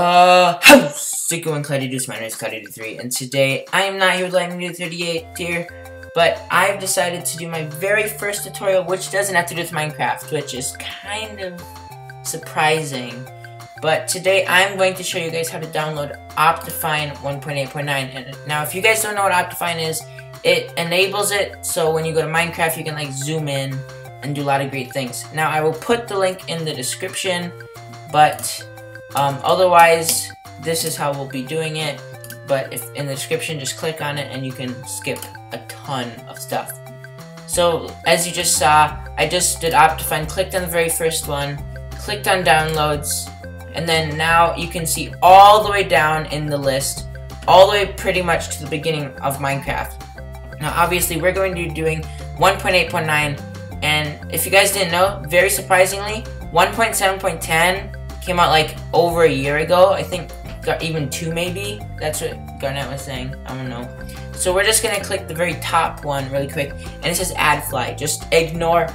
How's it going, CloudyDude3? My name is CloudyDude3, and today I am not here with Lightning Dude 38 here, but I've decided to do my very first tutorial, which doesn't have to do with Minecraft, which is kind of surprising. But today I'm going to show you guys how to download Optifine 1.8.9. And now, if you guys don't know what Optifine is, it enables it so when you go to Minecraft, you can like zoom in and do a lot of great things. Now, I will put the link in the description, but otherwise, this is how we'll be doing it. But if in the description, just click on it and you can skip a ton of stuff. So as you just saw, I just did Optifine, clicked on the very first one, clicked on downloads, and then now you can see all the way down in the list, all the way pretty much to the beginning of Minecraft. Now obviously we're going to be doing 1.8.9, and if you guys didn't know, very surprisingly, 1.7.10 came out like over a year ago. I think even two, maybe. That's what Garnett was saying. I don't know. So we're just gonna click the very top one really quick, and it says AdFly. Just ignore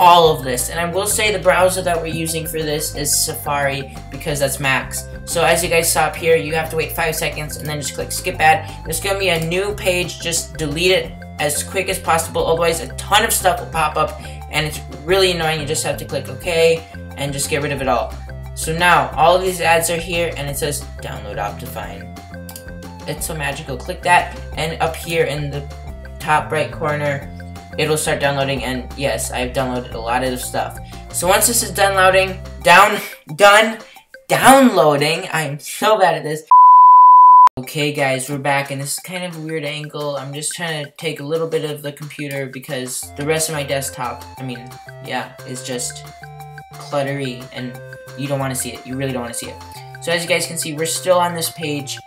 all of this. And I will say the browser that we're using for this is Safari, because that's Max. So as you guys saw up here, you have to wait 5 seconds and then just click skip ad. There's gonna be a new page. Just delete it as quick as possible, otherwise a ton of stuff will pop up and it's really annoying. You just have to click OK and just get rid of it all. So now, all of these ads are here, and it says, download Optifine. It's so magical. Click that, and up here in the top right corner, it'll start downloading, and yes, I've downloaded a lot of stuff. So once this is downloading, downloading, I'm so bad at this. Okay guys, we're back, and this is kind of a weird angle. I'm just trying to take a little bit of the computer, because the rest of my desktop, I mean, yeah, is just cluttery, and you don't want to see it. You really don't want to see it. So as you guys can see, we're still on this page,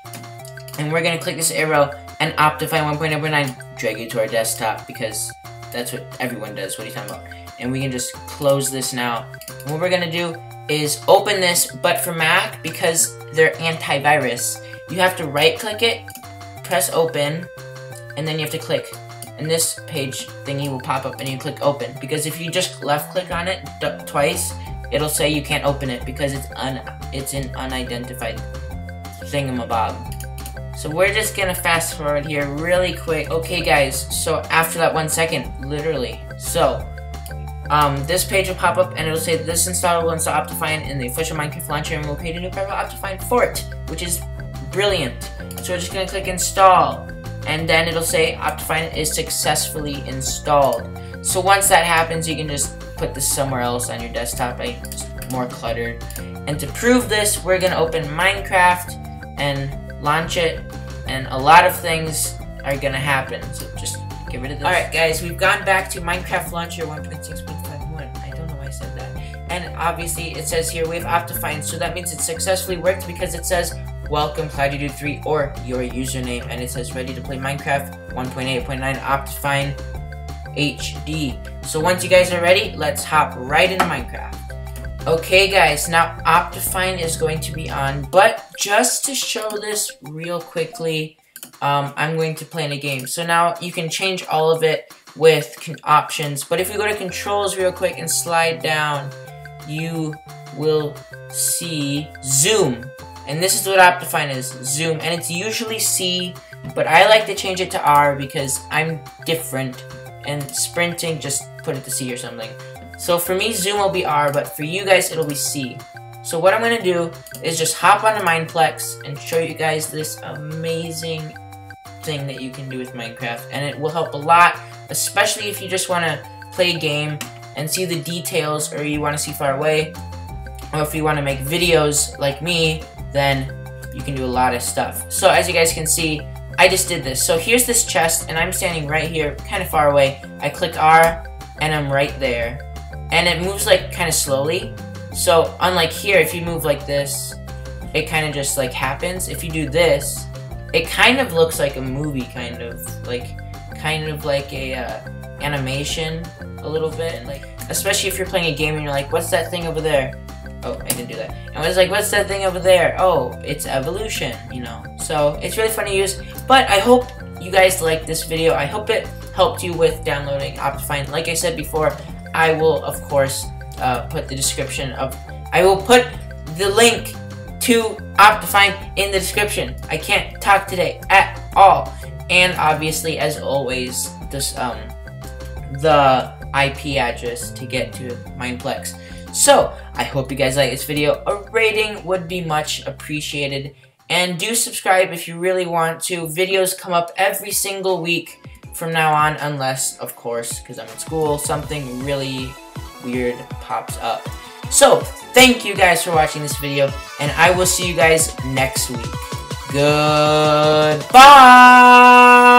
and we're going to click this arrow, and Optifine 1.8.9 drag you to our desktop, because that's what everyone does. What are you talking about? And we can just close this now. And what we're going to do is open this, but for Mac, because they're antivirus, you have to right-click it, press open, and then you have to click. And this page thingy will pop up, and you click open, because if you just left-click on it twice, it'll say you can't open it because it's an unidentified thingamabob. So we're just gonna fast forward here really quick. Okay guys, so after that 1 second, literally. So this page will pop up and it'll say this installer will install Optifine in the official Minecraft launcher and we'll create a new private Optifine for it, which is brilliant. So we're just gonna click install, and then it'll say Optifine is successfully installed. So once that happens, you can just put this somewhere else on your desktop, right? Just more cluttered. And to prove this, we're gonna open Minecraft and launch it, and a lot of things are gonna happen. So just get rid of this. All right, guys, we've gone back to Minecraft Launcher 1.6.51. I don't know why I said that. And obviously, it says here we have Optifine, so that means it successfully worked because it says welcome CloudyDude3 or your username, and it says ready to play Minecraft 1.8.9 Optifine HD. So once you guys are ready, let's hop right into Minecraft. Okay guys, now Optifine is going to be on, but just to show this real quickly, I'm going to play in a game. So now you can change all of it with options, but if we go to controls real quick and slide down, you will see zoom. And this is what Optifine is, zoom, and it's usually C, but I like to change it to R because I'm different. And sprinting, just put it to C or something. So for me, zoom will be R, but for you guys, it'll be C. So what I'm gonna do is just hop onto Mineplex and show you guys this amazing thing that you can do with Minecraft. And it will help a lot, especially if you just wanna play a game and see the details, or you wanna see far away, or if you wanna make videos like me, then you can do a lot of stuff. So as you guys can see, I just did this. So here's this chest, and I'm standing right here, kind of far away. I click R, and I'm right there. And it moves like kind of slowly. So unlike here, if you move like this, it kind of just like happens. If you do this, it kind of looks like a movie, kind of like a animation a little bit. Like, especially if you're playing a game and you're like, what's that thing over there? Oh, I didn't do that. And I was like, what's that thing over there? Oh, it's evolution, you know. So it's really fun to use. But I hope you guys liked this video. I hope it helped you with downloading Optifine. Like I said before, I will, of course, put the link to Optifine in the description. I can't talk today at all. And obviously, as always, this the IP address to get to Mineplex. So I hope you guys like this video. A rating would be much appreciated. And do subscribe if you really want to. Videos come up every single week from now on, unless, of course, because I'm in school, something really weird pops up. So, thank you guys for watching this video, and I will see you guys next week. Goodbye!